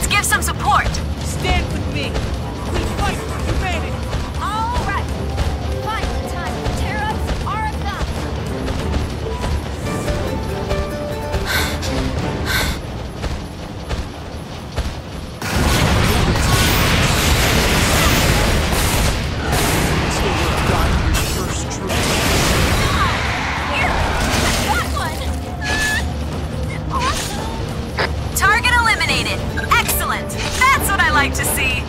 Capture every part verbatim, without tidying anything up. Let's give some support. Stand with me. We fight for humanity. All right. Final time. Tariffs are a thousand. So God, your first truth. Excellent! That's what I like to see!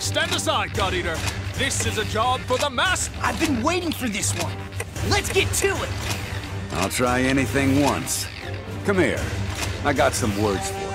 Stand aside, God Eater. This is a job for the master. I've been waiting for this one. Let's get to it. I'll try anything once. Come here. I got some words for you.